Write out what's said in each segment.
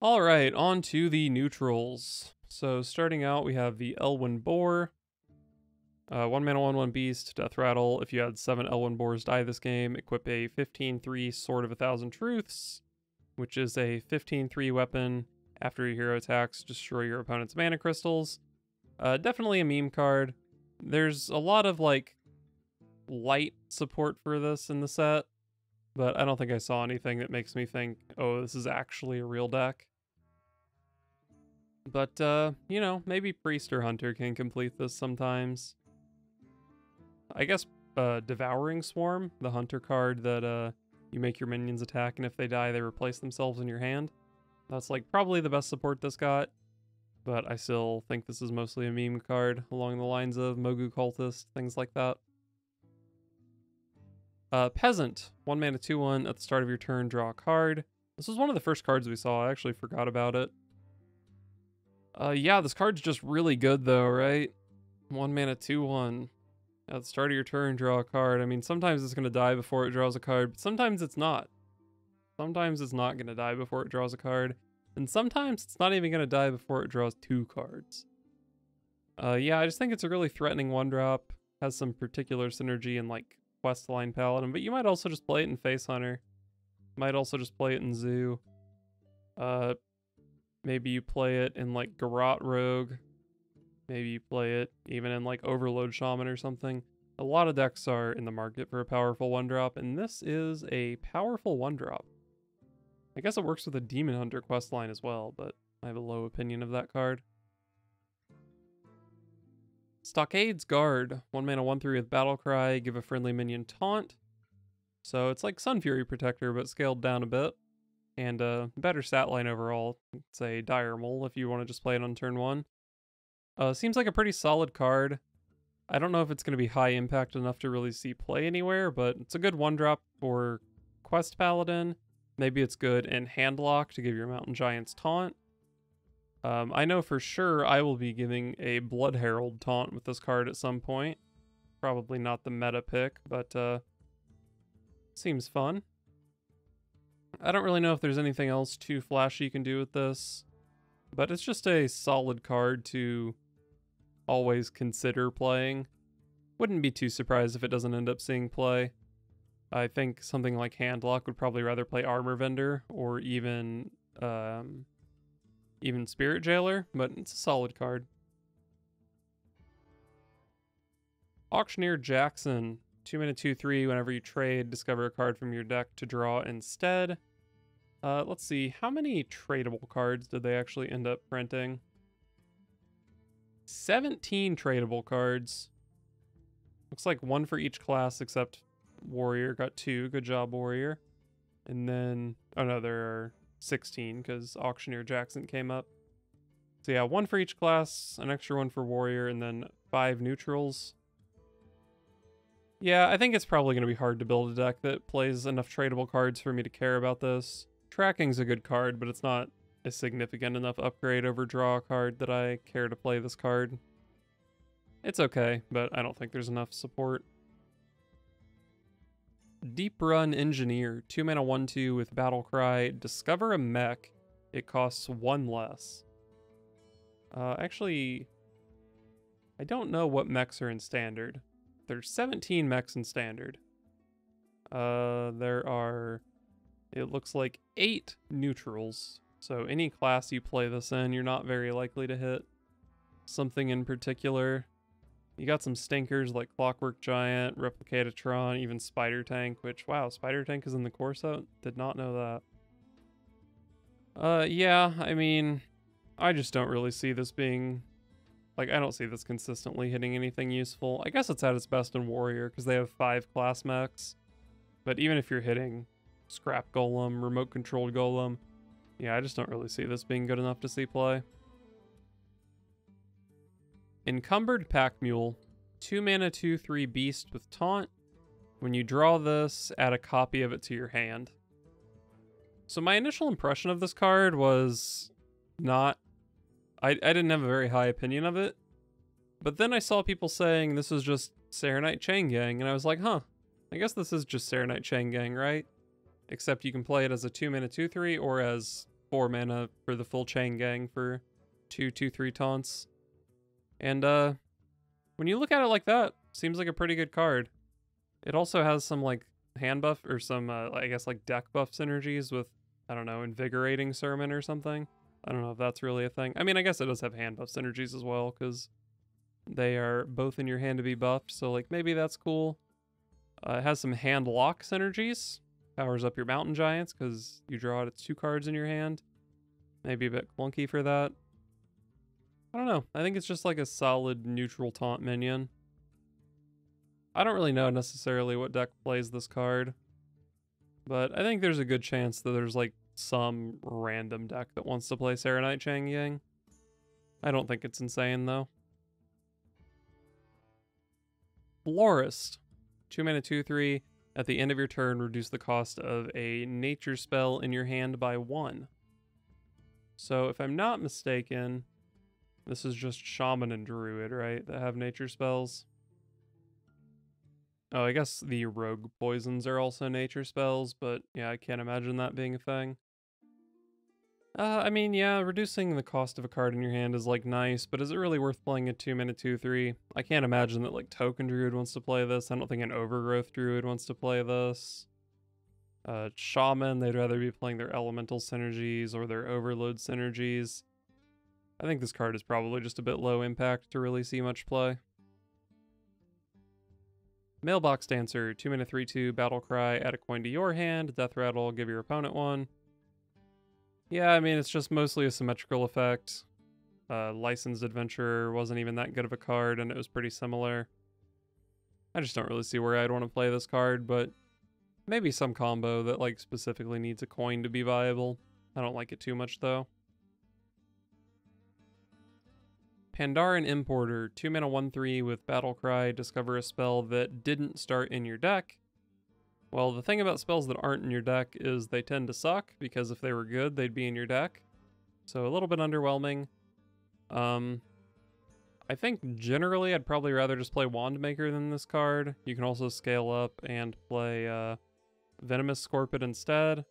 All right, on to the neutrals. So starting out, we have the Elwynn Boar. 1 mana, 1/1 beast, Death Rattle. If you had 7 Elwynn Boars die this game, equip a 15/3 Sword of a Thousand Truths, which is a 15/3 weapon. After your hero attacks, destroy your opponent's mana crystals. Definitely a meme card. There's a lot of, like, light support for this in the set, but I don't think I saw anything that makes me think, oh, this is actually a real deck. But, you know, maybe Priest or Hunter can complete this sometimes. I guess Devouring Swarm, the Hunter card that you make your minions attack, and if they die, they replace themselves in your hand. That's, like, probably the best support this got, but I still think this is mostly a meme card along the lines of Mogu Cultist, things like that. Peasant, 1 mana, 2/1, at the start of your turn, draw a card. This was one of the first cards we saw. I actually forgot about it. Yeah, this card's just really good, though, right? 1 mana, 2/1. At the start of your turn, draw a card. I mean, sometimes it's going to die before it draws a card, but sometimes it's not. Sometimes it's not going to die before it draws a card. And sometimes it's not even going to die before it draws 2 cards. Yeah, I just think it's a really threatening 1-drop. Has some particular synergy in, like, Questline Paladin, but you might also just play it in Face Hunter. Might also just play it in Zoo. Maybe you play it in, like, Garot Rogue. Maybe you play it even in, like, Overload Shaman or something. A lot of decks are in the market for a powerful 1-drop, and this is a powerful 1-drop. I guess it works with a Demon Hunter questline as well, but I have a low opinion of that card. Stockades Guard, 1 mana, 1/3 with Battlecry, give a friendly minion taunt. So it's like Sunfury Protector, but scaled down a bit. And better stat line overall, say Dire Mole if you want to just play it on turn 1. Seems like a pretty solid card. I don't know if it's going to be high impact enough to really see play anywhere, but it's a good 1-drop for Quest Paladin. Maybe it's good in Handlock to give your Mountain Giants taunt. I know for sure I will be giving a Blood Herald taunt with this card at some point. Probably not the meta pick, but seems fun. I don't really know if there's anything else too flashy you can do with this, but it's just a solid card to always consider playing. Wouldn't be too surprised if it doesn't end up seeing play. I think something like Handlock would probably rather play Armor Vendor or even... even Spirit Jailer, but it's a solid card. Auctioneer Jaxon, 2 mana, 2/3, whenever you trade, discover a card from your deck to draw instead. Let's see, how many tradable cards did they actually end up printing? 17 tradable cards. Looks like 1 for each class, except Warrior got 2. Good job, Warrior. And then, oh no, there are 16 because Auctioneer Jaxon came up. So yeah, 1 for each class, an extra 1 for Warrior, and then 5 neutrals. Yeah, I think it's probably going to be hard to build a deck that plays enough tradable cards for me to care about this. Tracking's a good card, but it's not a significant enough upgrade over draw a card that I care to play this card. It's okay, but I don't think there's enough support. Deep Run Engineer, 2 mana, 1/2 with Battlecry. Discover a mech. It costs 1 less. Actually, I don't know what mechs are in Standard. There's 17 mechs in Standard. There are, it looks like, 8 neutrals. So any class you play this in, you're not very likely to hit something in particular. You got some stinkers like Clockwork Giant, Replicatatron, even Spider Tank, which, wow, Spider Tank is in the core set? Did not know that. Yeah, I mean, I just don't really see this being... Like, I don't see this consistently hitting anything useful. I guess it's at its best in Warrior, because they have 5 class mechs. But even if you're hitting Scrap Golem, Remote-Controlled Golem, yeah, I just don't really see this being good enough to see play. Encumbered Pack Mule, 2 mana, 2/3 beast with taunt. When you draw this, add a copy of it to your hand. So my initial impression of this card was not... I didn't have a very high opinion of it. But then I saw people saying this is just Saronite Chain Gang, and I was like, huh, I guess this is just Saronite Chain Gang, right? Except you can play it as a 2 mana, 2/3 or as 4 mana for the full Chain Gang for 2/2/3 taunts. And when you look at it like that, seems like a pretty good card. It also has some like hand buff or some I guess like deck buff synergies with, I don't know, Invigorating Sermon or something. I don't know if that's really a thing. I mean, I guess it does have hand buff synergies as well, because they are both in your hand to be buffed, so like maybe that's cool. It has some Handlock synergies. Powers up your Mountain Giants because you draw out its 2 cards in your hand. Maybe a bit clunky for that. I don't know. I think it's just like a solid neutral taunt minion. I don't really know necessarily what deck plays this card, but I think there's a good chance that there's like some random deck that wants to play Saronite Chain Gang. I don't think it's insane though. Florist. 2 mana 2/3. At the end of your turn, reduce the cost of a nature spell in your hand by 1. So if I'm not mistaken, this is just Shaman and Druid, right? That have nature spells. Oh, I guess the rogue poisons are also nature spells, but yeah, I can't imagine that being a thing. I mean, yeah, reducing the cost of a card in your hand is like nice, but is it really worth playing a 2 mana 2/3? I can't imagine that like Token Druid wants to play this. I don't think an Overgrowth Druid wants to play this. Shaman, they'd rather be playing their elemental synergies or their overload synergies. I think this card is probably just a bit low impact to really see much play. Mailbox Dancer, 2 mana 3/2, battle cry, add a coin to your hand, death rattle, give your opponent 1. Yeah, I mean, it's just mostly a symmetrical effect. Licensed Adventurer wasn't even that good of a card, and it was pretty similar. I just don't really see where I'd want to play this card, but maybe some combo that, like, specifically needs a coin to be viable. I don't like it too much, though. Pandaren Importer, 2 mana 1/3 with battle cry, discover a spell that didn't start in your deck. Well, the thing about spells that aren't in your deck is they tend to suck, because if they were good, they'd be in your deck. So a little bit underwhelming. I think generally I'd probably rather just play Wandmaker than this card. You can also scale up and play Venomous Scorpid instead.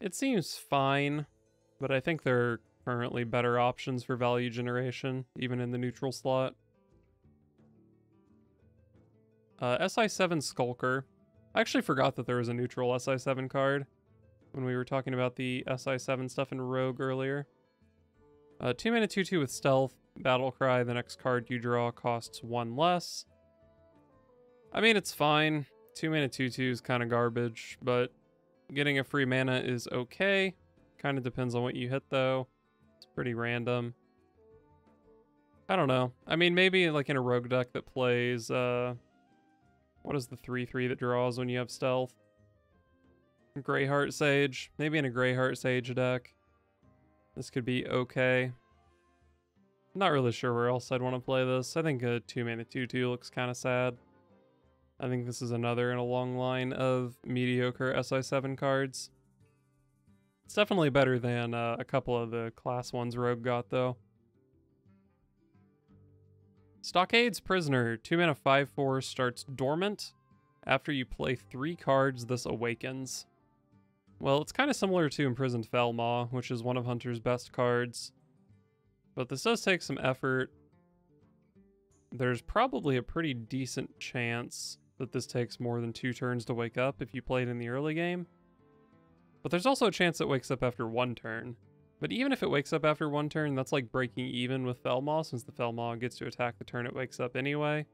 It seems fine, but I think there are currently better options for value generation, even in the neutral slot. SI7 Skulker. I actually forgot that there was a neutral SI7 card when we were talking about the SI7 stuff in Rogue earlier. 2 mana 2/2 with stealth, battle cry, the next card you draw costs 1 less. I mean, it's fine. 2 mana 2/2 is kind of garbage, but getting a free mana is okay. Kind of depends on what you hit, though. It's pretty random. I don't know. I mean, maybe like in a Rogue deck that plays... what is the 3/3 that draws when you have stealth? Greyheart Sage. Maybe in a Greyheart Sage deck, this could be okay. I'm not really sure where else I'd want to play this. I think a 2 mana 2/2 looks kind of sad. I think this is another in a long line of mediocre SI7 cards. It's definitely better than a couple of the class ones Rogue got, though. Stockades Prisoner, 2 mana 5/4, starts dormant. After you play 3 cards, this awakens. Well, it's kind of similar to Imprisoned Foul Maw, which is one of Hunter's best cards. But this does take some effort. There's probably a pretty decent chance that this takes more than 2 turns to wake up if you play it in the early game. But there's also a chance it wakes up after 1 turn. But even if it wakes up after 1 turn, that's like breaking even with Foul Maw, since the Foul Maw gets to attack the turn it wakes up anyway.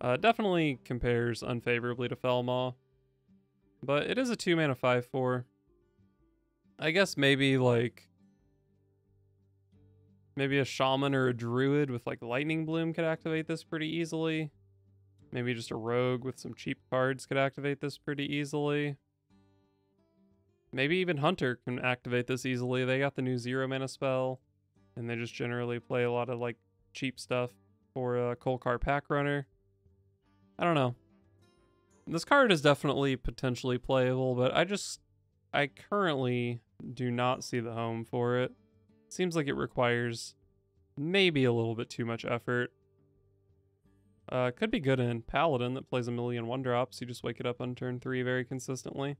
Definitely compares unfavorably to Foul Maw, but it is a 2 mana 5/4. I guess maybe like... maybe a Shaman or a Druid with like Lightning Bloom could activate this pretty easily. Maybe just a Rogue with some cheap cards could activate this pretty easily. Maybe even Hunter can activate this easily. They got the new 0 mana spell, and they just generally play a lot of like cheap stuff for a Kolkar Pack Runner. I don't know. This card is definitely potentially playable, but I currently do not see the home for it. Seems like it requires maybe a little bit too much effort. Could be good in Paladin that plays a million 1-drops. You just wake it up on turn 3 very consistently.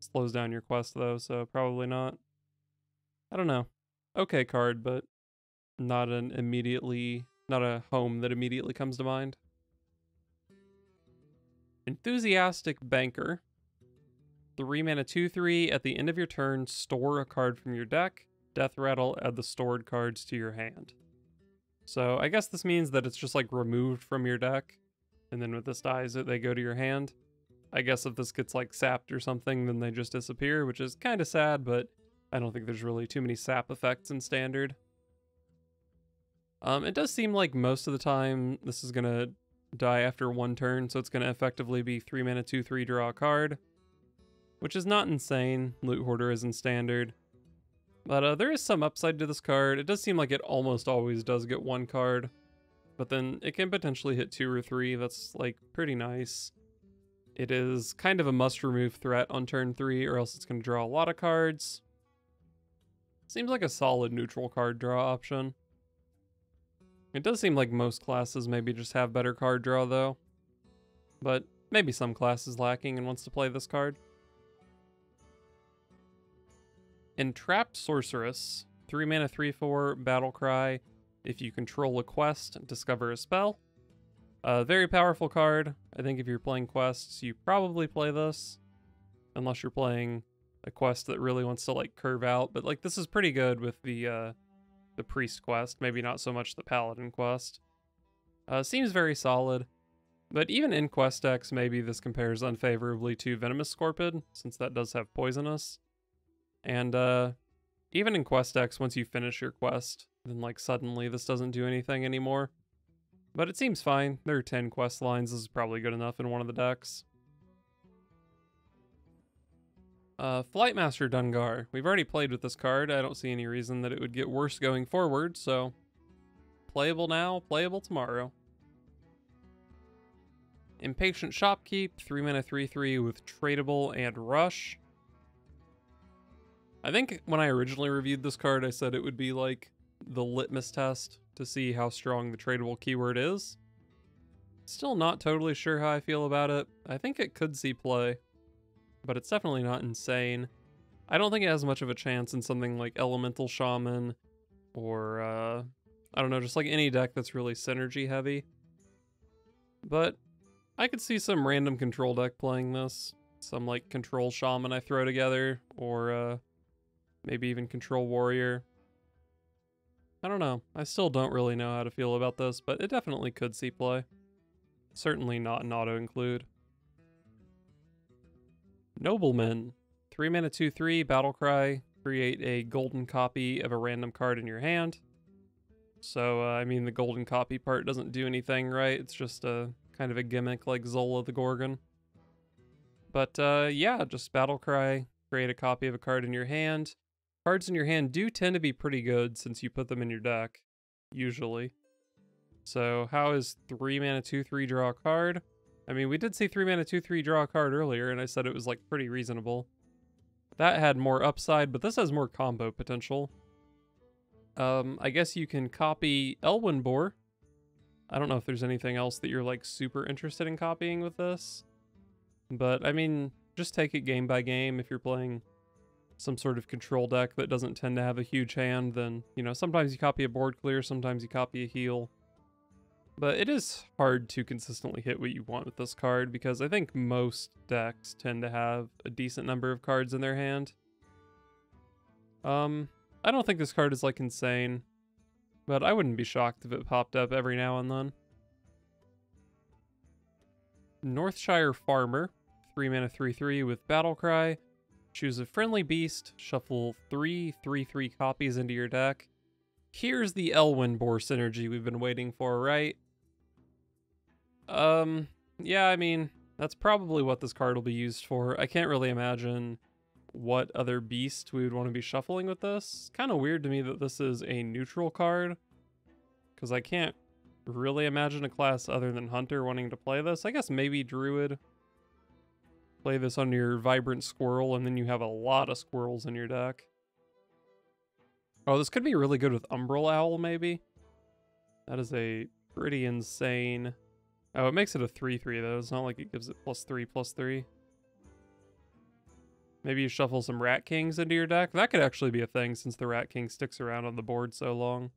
Slows down your quest though, so probably not. I don't know. Okay card, but not a home that immediately comes to mind. Enthusiastic Banker. 3 mana 2/3. At the end of your turn, store a card from your deck. Death Rattle, add the stored cards to your hand. So I guess this means that it's just like removed from your deck, and then with this dies it, they go to your hand. I guess if this gets like sapped or something, then they just disappear, which is kind of sad, but I don't think there's really too many sap effects in Standard. It does seem like most of the time this is going to die after one turn, so it's going to effectively be 3 mana 2/3 draw a card, which is not insane. Loot Hoarder is in Standard. But there is some upside to this card. It does seem like it almost always does get one card, but then it can potentially hit 2 or 3. That's like pretty nice. It is kind of a must remove threat on turn 3 or else it's going to draw a lot of cards. Seems like a solid neutral card draw option. It does seem like most classes maybe just have better card draw though, but maybe some class is lacking and wants to play this card. Entrapped Sorceress, 3 mana 3/4, Battle Cry. If you control a quest, discover a spell. A very powerful card. I think if you're playing quests, you probably play this, unless you're playing a quest that really wants to like curve out, but like this is pretty good with the Priest quest, maybe not so much the Paladin quest. Seems very solid, but even in Quest decks, maybe this compares unfavorably to Venomous Scorpid, since that does have Poisonous. And even in Quest decks, once you finish your quest, then like suddenly this doesn't do anything anymore. But it seems fine. There are 10 quest lines. This is probably good enough in one of the decks. Flightmaster Dungar. We've already played with this card. I don't see any reason that it would get worse going forward, so playable now, playable tomorrow. Impatient Shopkeep, 3 mana 3/3 with Tradable and Rush. I think when I originally reviewed this card, I said it would be like the litmus test to see how strong the tradable keyword is. Still not totally sure how I feel about it. I think it could see play, but it's definitely not insane. I don't think it has much of a chance in something like Elemental Shaman or, I don't know, just like any deck that's really synergy heavy. But I could see some random control deck playing this. Some like Control Shaman I throw together, or maybe even Control Warrior. I don't know. I still don't really know how to feel about this, but it definitely could see play. Certainly not an auto-include. Nobleman, 3 mana 2/3, Battle Cry, create a golden copy of a random card in your hand. So, I mean, the golden copy part doesn't do anything, right? It's just a kind of a gimmick like Zola the Gorgon. But yeah, just Battle Cry, create a copy of a card in your hand. Cards in your hand do tend to be pretty good since you put them in your deck, usually. So how is 3 mana 2/3 draw a card? I mean, we did see 3 mana 2/3 draw a card earlier, and I said it was like pretty reasonable. That had more upside, but this has more combo potential. I guess you can copy Elwynn Boar. I don't know if there's anything else that you're like super interested in copying with this, but I mean, just take it game by game. If you're playing some sort of control deck that doesn't tend to have a huge hand, then, you know, sometimes you copy a board clear, sometimes you copy a heal. But it is hard to consistently hit what you want with this card, because I think most decks tend to have a decent number of cards in their hand. I don't think this card is like insane, but I wouldn't be shocked if it popped up every now and then. Northshire Farmer, 3 mana 3/3 with Battle Cry. Choose a friendly beast, shuffle 3/3/3 copies into your deck. Here's the Elwynn Boar synergy we've been waiting for, right? Yeah, I mean, that's probably what this card will be used for. I can't really imagine what other beast we would want to be shuffling with this. Kind of weird to me that this is a neutral card, because I can't really imagine a class other than Hunter wanting to play this. I guess maybe Druid. Play this on your Vibrant Squirrel, and then you have a lot of squirrels in your deck. Oh, this could be really good with Umbral Owl, maybe? That is a pretty insane... Oh, it makes it a 3/3, though. It's not like it gives it +3/+3. Maybe you shuffle some Rat Kings into your deck. That could actually be a thing since the Rat King sticks around on the board so long.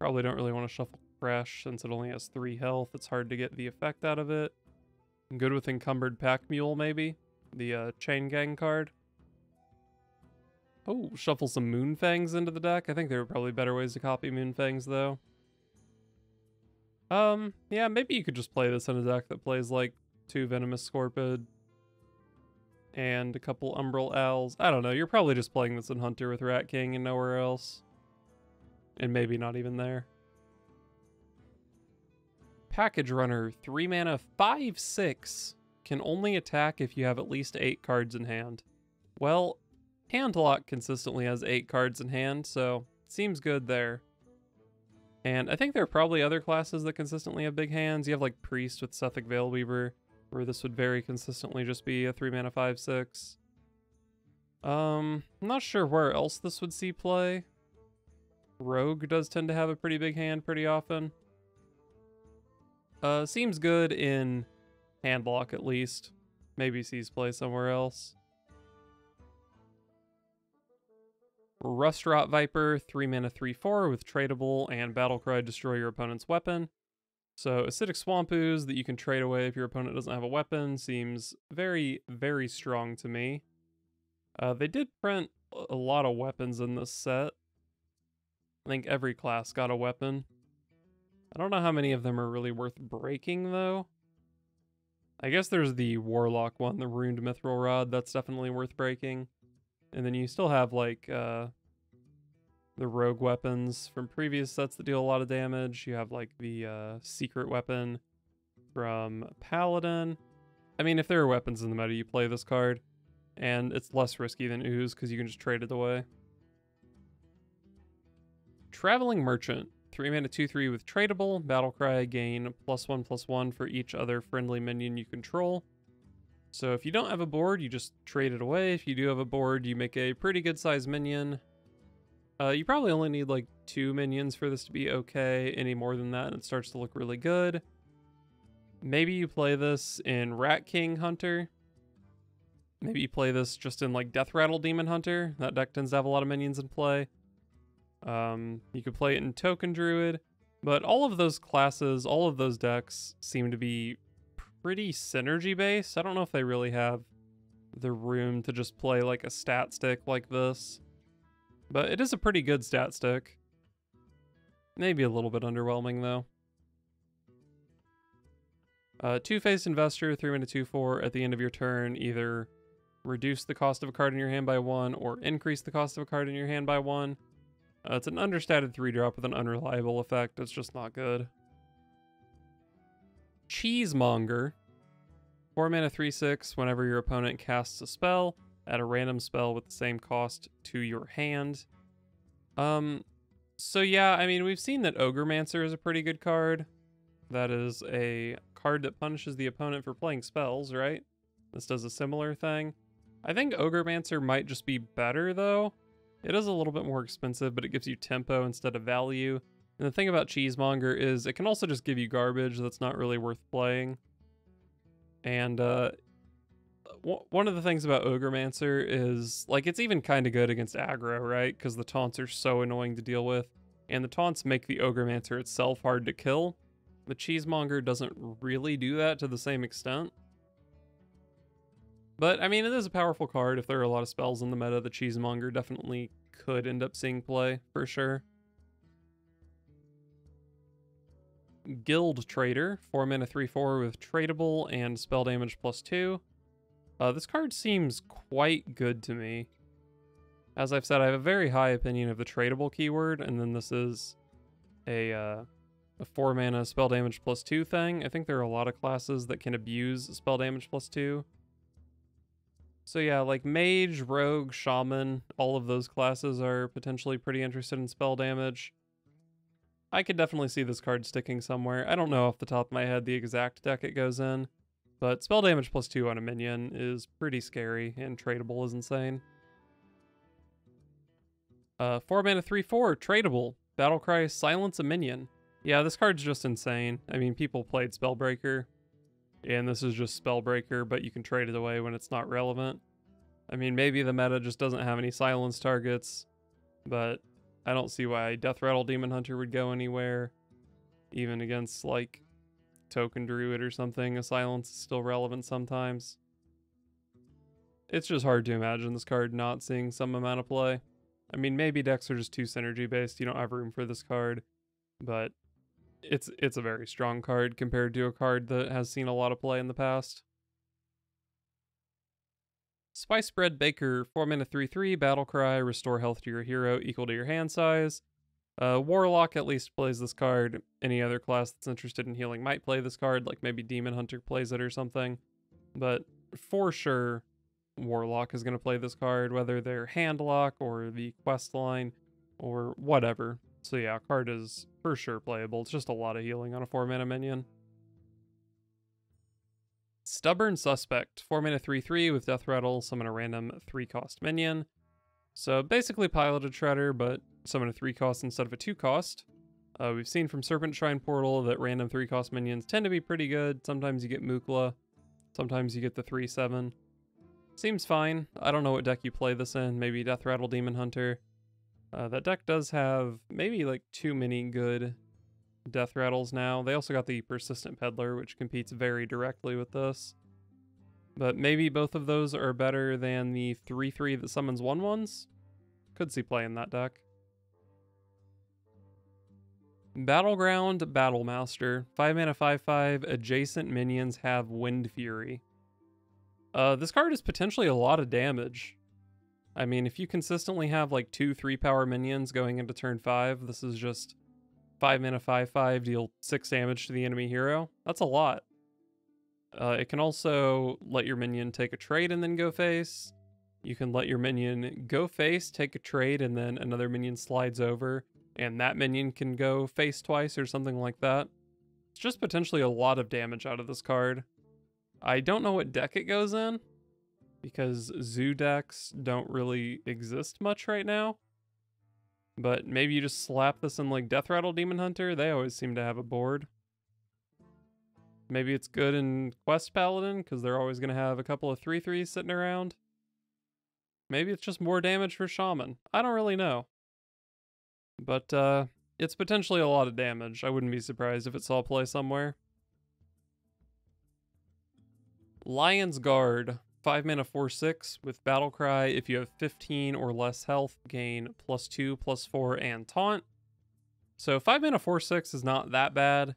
Probably don't really want to shuffle Crash since it only has 3 health. It's hard to get the effect out of it. I'm good with Encumbered Pack Mule, maybe. The Chain Gang card. Oh, shuffle some Moonfangs into the deck. I think there were probably better ways to copy Moonfangs, though. Yeah, maybe you could just play this in a deck that plays, like, 2 Venomous Scorpid and a couple Umbral Owls. I don't know, you're probably just playing this in Hunter with Rat King and nowhere else. And maybe not even there. Package Runner, 3 mana, 5/6. Can only attack if you have at least 8 cards in hand. Well, Handlock consistently has 8 cards in hand, so it seems good there. And I think there are probably other classes that consistently have big hands. You have like Priest with Sethic Veilweaver, where this would very consistently just be a 3 mana 5/6. I'm not sure where else this would see play. Rogue does tend to have a pretty big hand pretty often. Seems good in Handlock at least. Maybe sees play somewhere else. Rustrot Viper, 3 mana 3/4 with tradable and Battlecry, destroy your opponent's weapon. So Acidic Swamp Ooze that you can trade away if your opponent doesn't have a weapon seems very, very strong to me. They did print a lot of weapons in this set. I think every class got a weapon. I don't know how many of them are really worth breaking though. I guess there's the Warlock one, the Ruined Mithril Rod, that's definitely worth breaking. And then you still have, like, the rogue weapons from previous sets that deal a lot of damage. You have, like, the secret weapon from Paladin. I mean, if there are weapons in the meta, you play this card. And it's less risky than Ooze, because you can just trade it away. Traveling Merchant. 3 mana, 2/3 with tradable. Battlecry, gain +1/+1 for each other friendly minion you control. So if you don't have a board, you just trade it away. If you do have a board, you make a pretty good sized minion. You probably only need like 2 minions for this to be okay. Any more than that, and it starts to look really good. Maybe you play this in Rat King Hunter. Maybe you play this just in like Death Rattle Demon Hunter. That deck tends to have a lot of minions in play. You could play it in Token Druid. But all of those classes, all of those decks seem to be pretty synergy based. I don't know if they really have the room to just play like a stat stick like this, but it is a pretty good stat stick. Maybe a little bit underwhelming though. Two-Faced Investor, 3 mana 2/4. At the end of your turn, either reduce the cost of a card in your hand by 1 or increase the cost of a card in your hand by 1. It's an understated 3-drop with an unreliable effect. It's just not good. Cheesemonger, 4 mana 3/6, whenever your opponent casts a spell, add a random spell with the same cost to your hand. So yeah, I mean, we've seen that Ogremancer is a pretty good card. That is a card that punishes the opponent for playing spells, right? This does a similar thing. I think Ogremancer might just be better though. It is a little bit more expensive, but it gives you tempo instead of value. And the thing about Cheesemonger is it can also just give you garbage that's not really worth playing. And one of the things about Ogremancer is, like, it's even kind of good against aggro, right? Because the taunts are so annoying to deal with. And the taunts make the Ogremancer itself hard to kill. The Cheesemonger doesn't really do that to the same extent. But, I mean, it is a powerful card. If there are a lot of spells in the meta, the Cheesemonger definitely could end up seeing play, for sure. Guild Trader, 4 mana 3/4 with tradable and spell damage +2. This card seems quite good to me. As I've said, I have a very high opinion of the tradable keyword, and then this is a 4 mana spell damage +2 thing. I think there are a lot of classes that can abuse spell damage +2. So yeah, like Mage, Rogue, Shaman, all of those classes are potentially pretty interested in spell damage. I could definitely see this card sticking somewhere. I don't know off the top of my head the exact deck it goes in, but spell damage +2 on a minion is pretty scary, and tradable is insane. 4 mana 3/4, tradable. Battlecry, silence a minion. Yeah, this card's just insane. I mean, people played Spellbreaker And this is just Spellbreaker, but you can trade it away when it's not relevant. I mean, maybe the meta just doesn't have any silence targets, but I don't see why Death Rattle Demon Hunter would go anywhere. Even against, like, Token Druid or something, a silence is still relevant sometimes. It's just hard to imagine this card not seeing some amount of play. I mean, maybe decks are just too synergy-based, you don't have room for this card, but it's a very strong card compared to a card that has seen a lot of play in the past. Spice Bread Baker, 4-mana 3/3, Battle Cry, restore health to your hero equal to your hand size. Warlock at least plays this card. Any other class that's interested in healing might play this card, like maybe Demon Hunter plays it or something. But for sure, Warlock is going to play this card, whether they're Handlock or the Questline or whatever. So yeah, card is for sure playable. It's just a lot of healing on a 4-mana minion. Stubborn Suspect, 4-mana 3/3 with Death Rattle, summon a random 3-cost minion. So basically Piloted Shredder, but summon a 3-cost instead of a 2-cost. We've seen from Serpent Shrine Portal that random 3-cost minions tend to be pretty good. Sometimes you get Mookla, sometimes you get the 3/7. Seems fine. I don't know what deck you play this in, maybe Death Rattle Demon Hunter. That deck does have maybe like too many good Death Rattles now. They also got the Persistent Peddler, which competes very directly with this. But maybe both of those are better than the 3/3 that summons 1/1s. Could see play in that deck. Battleground Battlemaster, 5-mana 5/5, adjacent minions have Wind Fury. This card is potentially a lot of damage. I mean, if you consistently have like 2 3-power minions going into turn 5, this is just 5-mana 5/5, deal 6 damage to the enemy hero. That's a lot. It can also let your minion take a trade and then go face. You can let your minion go face, take a trade, and then another minion slides over, and that minion can go face twice or something like that. It's just potentially a lot of damage out of this card. I don't know what deck it goes in, because Zoo decks don't really exist much right now. But maybe you just slap this in like Death Rattle Demon Hunter. They always seem to have a board. Maybe it's good in Quest Paladin because they're always going to have a couple of 3/3s sitting around. Maybe it's just more damage for Shaman. I don't really know. But it's potentially a lot of damage. I wouldn't be surprised if it saw play somewhere. Lion's Guard, 5-mana 4/6 with Battle Cry. If you have 15 or less health, gain +2, +4, and taunt. So 5-mana 4/6 is not that bad,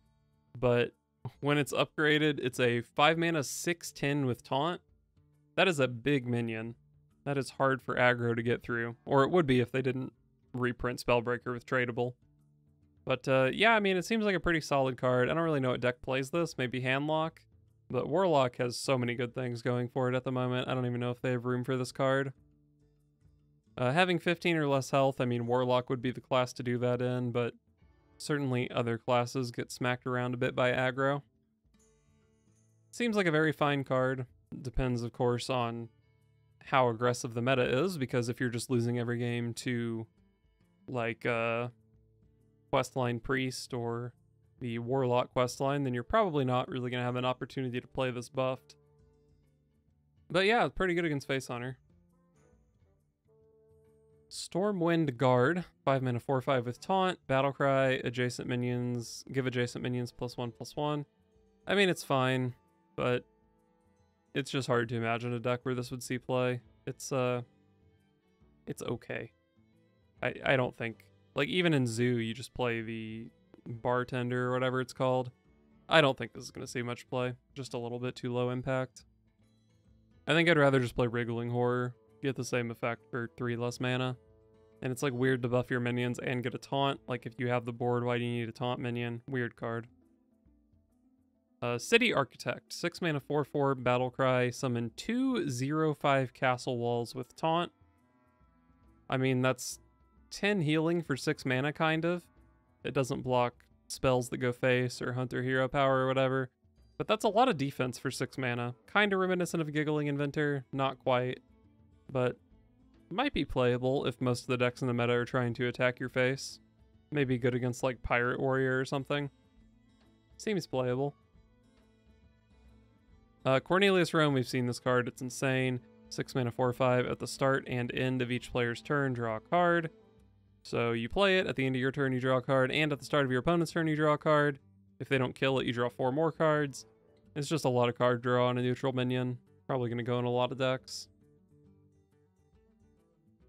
but when it's upgraded, it's a 5-mana 6/10 with taunt. That is a big minion. That is hard for aggro to get through, or it would be if they didn't reprint Spellbreaker with tradable. But yeah, I mean, it seems like a pretty solid card. I don't really know what deck plays this, maybe Handlock. But Warlock has so many good things going for it at the moment, I don't even know if they have room for this card. Having 15 or less health, I mean, Warlock would be the class to do that in, but certainly other classes get smacked around a bit by aggro. Seems like a very fine card. Depends, of course, on how aggressive the meta is, because if you're just losing every game to, like, Questline Priest or the Warlock questline, then you're probably not really going to have an opportunity to play this buffed. But yeah, pretty good against Face Hunter. Stormwind Guard, 5-mana 4/5 with taunt, Battlecry, adjacent minions, give adjacent minions +1/+1. I mean, it's fine, but it's just hard to imagine a deck where this would see play. It's okay. I don't think, like, even in Zoo, you just play the Bartender or whatever it's called. I don't think this is going to see much play. Just a little bit too low impact. I think I'd rather just play Wriggling Horror, get the same effect for 3 less mana. And it's like weird to buff your minions and get a taunt. Like, if you have the board, why do you need a taunt minion? Weird card. City Architect, 6-mana 4/4 Battlecry, summon 2/5 castle walls with taunt. I mean, that's 10 healing for 6 mana, kind of. It doesn't block spells that go face or hunter hero power or whatever. But that's a lot of defense for 6 mana. Kind of reminiscent of Giggling Inventor, not quite. But might be playable if most of the decks in the meta are trying to attack your face. Maybe good against like Pirate Warrior or something. Seems playable. Cornelius Rome, we've seen this card. It's insane. 6 mana 4/5 at the start and end of each player's turn, draw a card. So you play it, at the end of your turn you draw a card, and at the start of your opponent's turn you draw a card. If they don't kill it, you draw 4 more cards. It's just a lot of card draw on a neutral minion. Probably going to go in a lot of decks.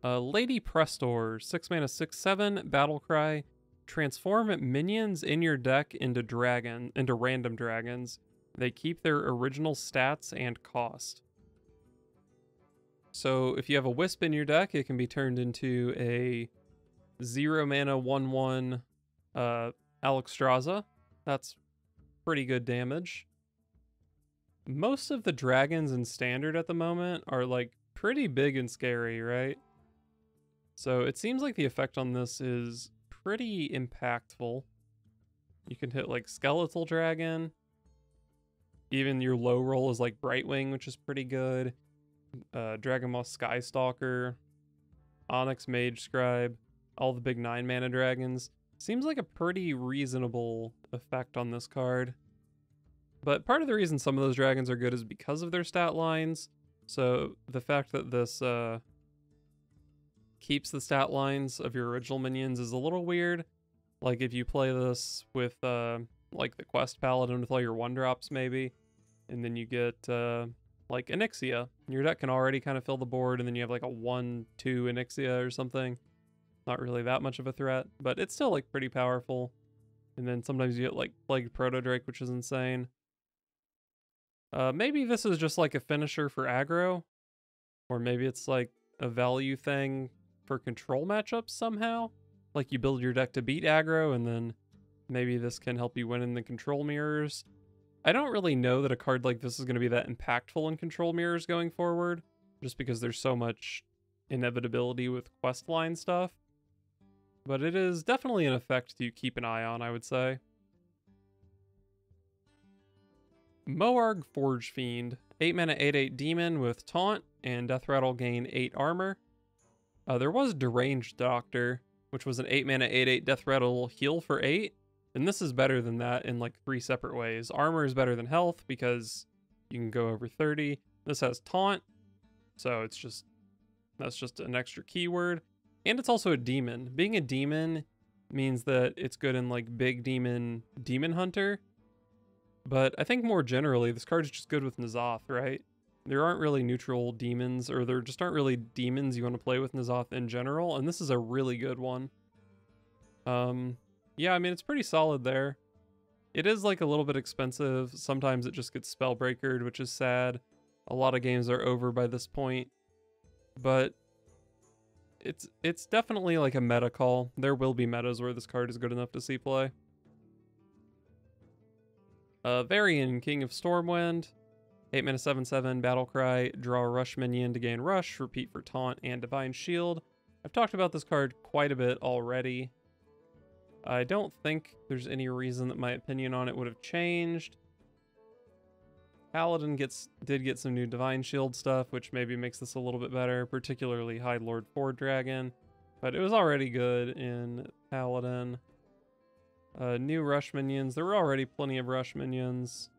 Lady Prestor, 6 mana 6/7, Battlecry. Transform minions in your deck into random dragons. They keep their original stats and cost. So if you have a Wisp in your deck, it can be turned into a 0 mana 1/1 Alexstrasza. That's pretty good damage. Most of the dragons in Standard at the moment are like pretty big and scary, right? So it seems like the effect on this is pretty impactful. You can hit like Skeletal Dragon. Even your low roll is like Brightwing, which is pretty good. Dragon Moss Skystalker, Onyx Mage Scribe, all the big 9 mana dragons. Seems like a pretty reasonable effect on this card. But part of the reason some of those dragons are good is because of their stat lines. So the fact that this keeps the stat lines of your original minions is a little weird. Like if you play this with like the Quest Paladin with all your 1-drops maybe, and then you get like Onyxia. Your deck can already kind of fill the board, and then you have like a 1/2 Onyxia or something. Not really that much of a threat, but it's still like pretty powerful. And then sometimes you get like Plagued Protodrake, which is insane. Maybe this is just like a finisher for aggro, or maybe it's like a value thing for control matchups somehow. Like you build your deck to beat aggro, and then maybe this can help you win in the control mirrors. I don't really know that a card like this is going to be that impactful in control mirrors going forward, just because there's so much inevitability with questline stuff. But it is definitely an effect to keep an eye on, I would say. Moarg Forge Fiend, 8 mana 8/8 demon with taunt, and Death Rattle gain 8 armor. There was Deranged Doctor, which was an 8 mana 8/8 Death Rattle heal for 8. And this is better than that in like 3 separate ways. Armor is better than health because you can go over 30. This has taunt, so it's just, that's just an extra keyword. And it's also a demon. Being a demon means that it's good in like big demon hunter. But I think more generally, this card is just good with Nazoth, right? There aren't really neutral demons, or there just aren't really demons you want to play with Nazoth in general, and this is a really good one. Yeah, I mean, it's pretty solid there. It is like a little bit expensive. Sometimes it just gets spellbreakered, which is sad. A lot of games are over by this point. But it's definitely like a meta call. There will be metas where this card is good enough to see play. Varian, King of Stormwind. 8 mana 7/7, Battlecry. Draw a rush minion to gain rush, repeat for taunt and divine shield. I've talked about this card quite a bit already. I don't think there's any reason that my opinion on it would have changed. Paladin did get some new Divine Shield stuff, which maybe makes this a little bit better, particularly High Lord 4 Dragon, but it was already good in Paladin. New Rush Minions. There were already plenty of Rush Minions.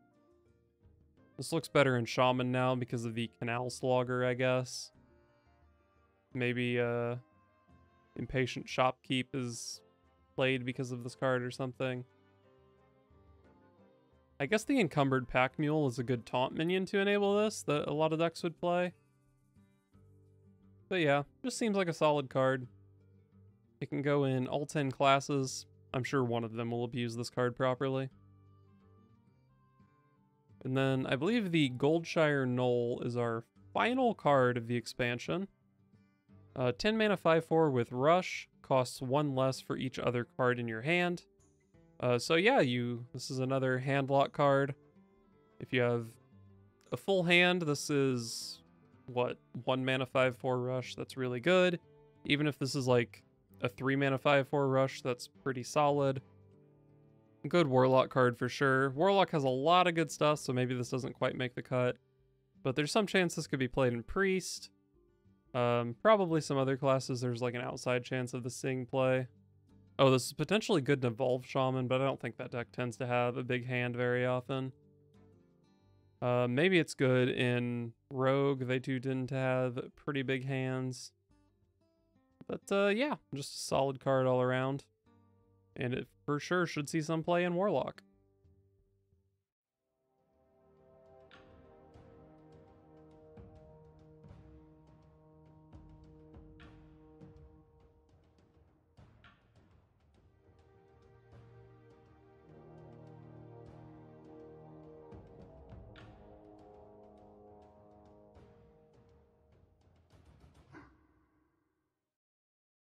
This looks better in Shaman now because of the Canal Slogger, I guess. Maybe Impatient Shopkeep is played because of this card or something. I guess the Encumbered Pack Mule is a good taunt minion to enable this that a lot of decks would play. But yeah, just seems like a solid card. It can go in all 10 classes. I'm sure one of them will abuse this card properly. And then I believe the Goldshire Knoll is our final card of the expansion. 10 mana 5/4 with rush, costs 1 less for each other card in your hand. So yeah, this is another Handlock card. If you have a full hand, this is, what, 1 mana 5/4 rush, that's really good. Even if this is like a 3 mana 5/4 rush, that's pretty solid. Good Warlock card for sure. Warlock has a lot of good stuff, so maybe this doesn't quite make the cut. But there's some chance this could be played in Priest. Probably some other classes, there's like an outside chance of the Sing play. Oh, this is potentially good to evolve Shaman, but I don't think that deck tends to have a big hand very often. Maybe it's good in Rogue. They too didn't have pretty big hands. But yeah, just a solid card all around. And it for sure should see some play in Warlock.